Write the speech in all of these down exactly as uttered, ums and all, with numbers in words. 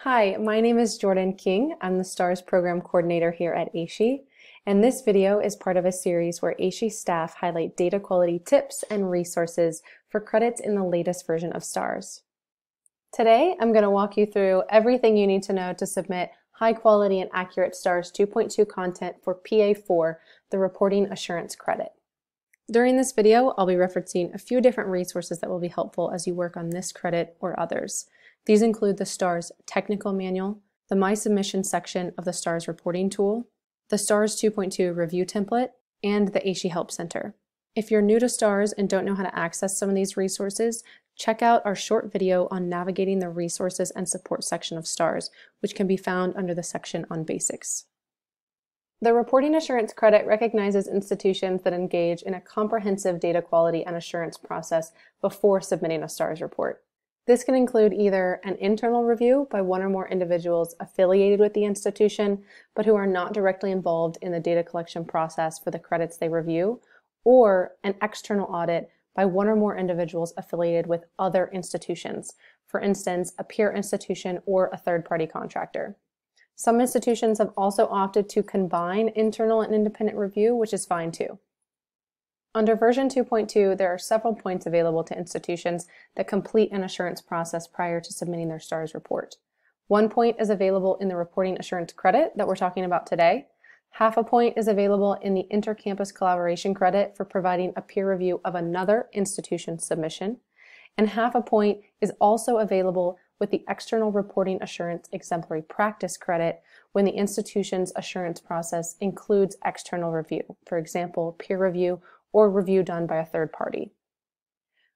Hi, my name is Jordan King. I'm the STARS Program Coordinator here at AASHE, and this video is part of a series where AASHE staff highlight data quality tips and resources for credits in the latest version of STARS. Today, I'm going to walk you through everything you need to know to submit high quality and accurate STARS two point two content for P A four, the Reporting Assurance credit. During this video, I'll be referencing a few different resources that will be helpful as you work on this credit or others. These include the STARS Technical Manual, the My Submission section of the STARS Reporting Tool, the STARS two point two Review Template, and the AASHE Help Center. If you're new to STARS and don't know how to access some of these resources, check out our short video on Navigating the Resources and Support section of STARS, which can be found under the section on Basics. The Reporting Assurance Credit recognizes institutions that engage in a comprehensive data quality and assurance process before submitting a STARS report. This can include either an internal review by one or more individuals affiliated with the institution, but who are not directly involved in the data collection process for the credits they review, or an external audit by one or more individuals affiliated with other institutions, for instance, a peer institution or a third-party contractor. Some institutions have also opted to combine internal and independent review, which is fine too. Under version two point two, there are several points available to institutions that complete an assurance process prior to submitting their STARS report. One point is available in the Reporting Assurance Credit that we're talking about today. Half a point is available in the Intercampus Collaboration Credit for providing a peer review of another institution's submission. And half a point is also available with the External Reporting Assurance Exemplary Practice Credit when the institution's assurance process includes external review, for example, peer review or review done by a third party.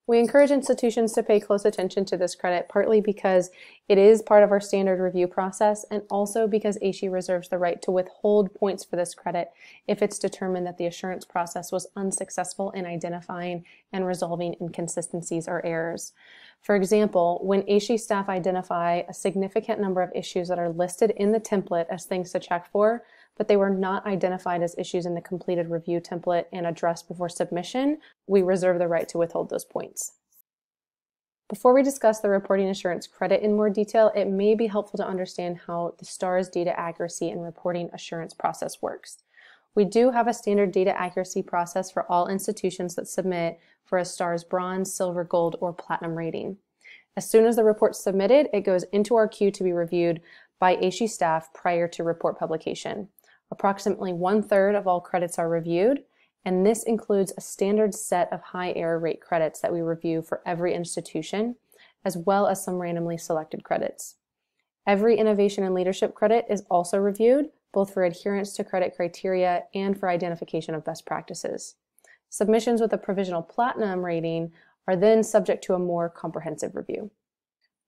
We encourage institutions to pay close attention to this credit, partly because it is part of our standard review process and also because AASHE reserves the right to withhold points for this credit if it's determined that the assurance process was unsuccessful in identifying and resolving inconsistencies or errors. For example, when AASHE staff identify a significant number of issues that are listed in the template as things to check for, but they were not identified as issues in the completed review template and addressed before submission, we reserve the right to withhold those points. Before we discuss the Reporting Assurance Credit in more detail, it may be helpful to understand how the STARS data accuracy and reporting assurance process works. We do have a standard data accuracy process for all institutions that submit for a STARS Bronze, Silver, Gold, or Platinum rating. As soon as the report's submitted, it goes into our queue to be reviewed by AASHE staff prior to report publication. Approximately one-third of all credits are reviewed, and this includes a standard set of high error rate credits that we review for every institution, as well as some randomly selected credits. Every innovation and leadership credit is also reviewed, both for adherence to credit criteria and for identification of best practices. Submissions with a provisional platinum rating are then subject to a more comprehensive review.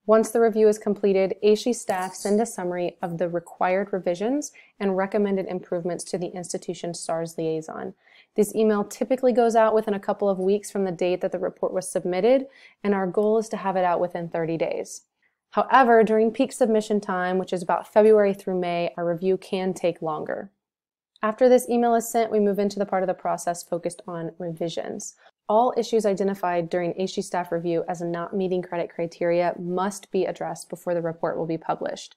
Once the review is completed, AASHE staff send a summary of the required revisions and recommended improvements to the institution's STARS liaison. This email typically goes out within a couple of weeks from the date that the report was submitted, and our goal is to have it out within thirty days. However, during peak submission time, which is about February through May, our review can take longer. After this email is sent, we move into the part of the process focused on revisions. All issues identified during AASHE staff review as not meeting credit criteria must be addressed before the report will be published.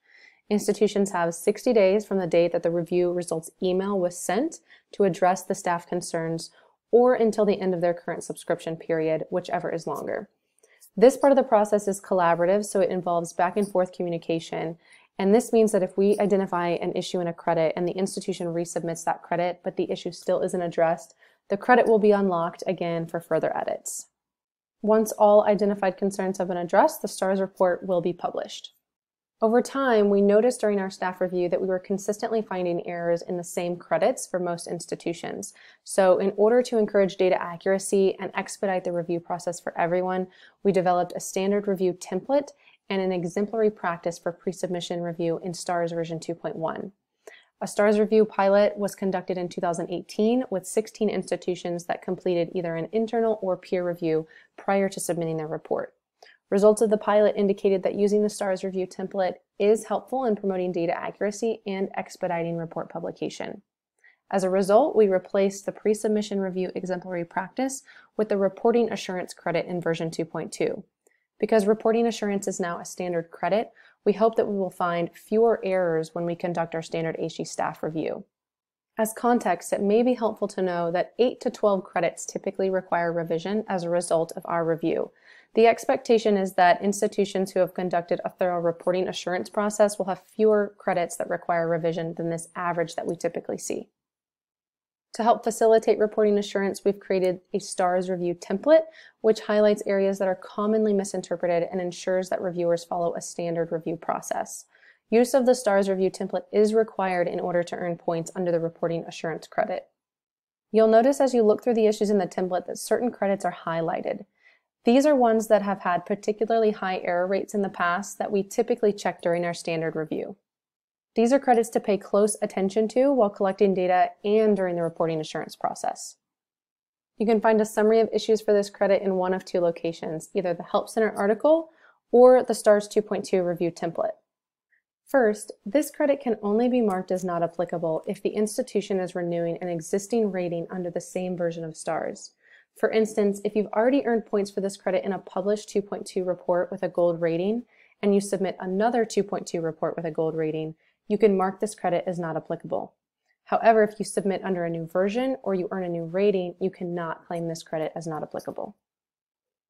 Institutions have sixty days from the date that the review results email was sent to address the staff concerns, or until the end of their current subscription period, whichever is longer. This part of the process is collaborative, so it involves back and forth communication. And this means that if we identify an issue in a credit and the institution resubmits that credit, but the issue still isn't addressed, the credit will be unlocked again for further edits. Once all identified concerns have been addressed, the STARS report will be published. Over time, we noticed during our staff review that we were consistently finding errors in the same credits for most institutions. So in order to encourage data accuracy and expedite the review process for everyone, we developed a standard review template and an exemplary practice for pre-submission review in STARS version two point one. A STARS review pilot was conducted in two thousand eighteen with sixteen institutions that completed either an internal or peer review prior to submitting their report. Results of the pilot indicated that using the STARS review template is helpful in promoting data accuracy and expediting report publication. As a result, we replaced the pre-submission review exemplary practice with the Reporting Assurance Credit in version two point two. Because reporting assurance is now a standard credit, we hope that we will find fewer errors when we conduct our standard AASHE staff review. As context, it may be helpful to know that eight to twelve credits typically require revision as a result of our review. The expectation is that institutions who have conducted a thorough reporting assurance process will have fewer credits that require revision than this average that we typically see. To help facilitate reporting assurance, we've created a STARS review template, which highlights areas that are commonly misinterpreted and ensures that reviewers follow a standard review process. Use of the STARS review template is required in order to earn points under the reporting assurance credit. You'll notice as you look through the issues in the template that certain credits are highlighted. These are ones that have had particularly high error rates in the past that we typically check during our standard review. These are credits to pay close attention to while collecting data and during the reporting assurance process. You can find a summary of issues for this credit in one of two locations, either the Help Center article or the STARS two point two review template. First, this credit can only be marked as not applicable if the institution is renewing an existing rating under the same version of STARS. For instance, if you've already earned points for this credit in a published two point two report with a gold rating, and you submit another two point two report with a gold rating, you can mark this credit as not applicable. However, if you submit under a new version or you earn a new rating, you cannot claim this credit as not applicable.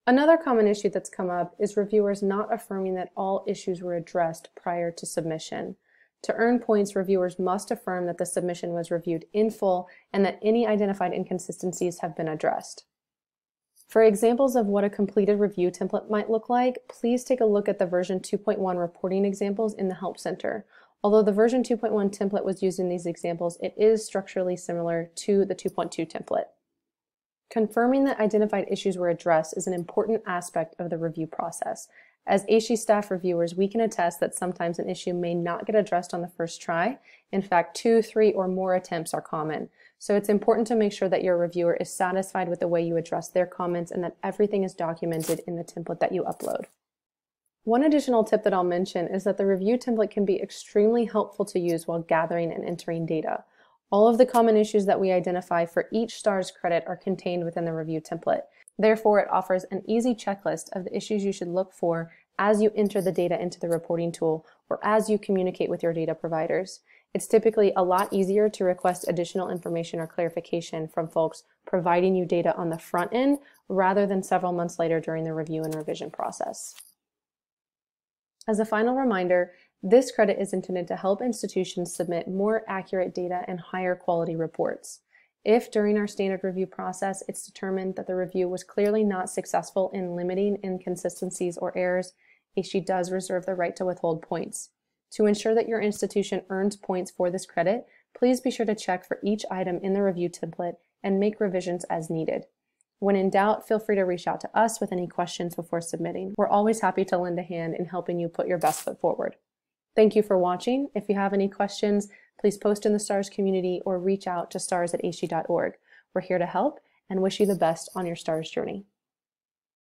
Another common issue that's come up is reviewers not affirming that all issues were addressed prior to submission. To earn points, reviewers must affirm that the submission was reviewed in full and that any identified inconsistencies have been addressed. For examples of what a completed review template might look like, please take a look at the version two point one reporting examples in the Help Center. Although the version two point one template was used in these examples, it is structurally similar to the two point two template. Confirming that identified issues were addressed is an important aspect of the review process. As AASHE staff reviewers, we can attest that sometimes an issue may not get addressed on the first try. In fact, two, three, or more attempts are common. So it's important to make sure that your reviewer is satisfied with the way you address their comments and that everything is documented in the template that you upload. One additional tip that I'll mention is that the review template can be extremely helpful to use while gathering and entering data. All of the common issues that we identify for each STARS credit are contained within the review template. Therefore, it offers an easy checklist of the issues you should look for as you enter the data into the reporting tool or as you communicate with your data providers. It's typically a lot easier to request additional information or clarification from folks providing you data on the front end rather than several months later during the review and revision process. As a final reminder, this credit is intended to help institutions submit more accurate data and higher quality reports. If during our standard review process it's determined that the review was clearly not successful in limiting inconsistencies or errors, AASHE does reserve the right to withhold points. To ensure that your institution earns points for this credit, please be sure to check for each item in the review template and make revisions as needed. When in doubt, feel free to reach out to us with any questions before submitting. We're always happy to lend a hand in helping you put your best foot forward. Thank you for watching. If you have any questions, please post in the STARS community or reach out to stars at ashe dot org. We're here to help and wish you the best on your STARS journey.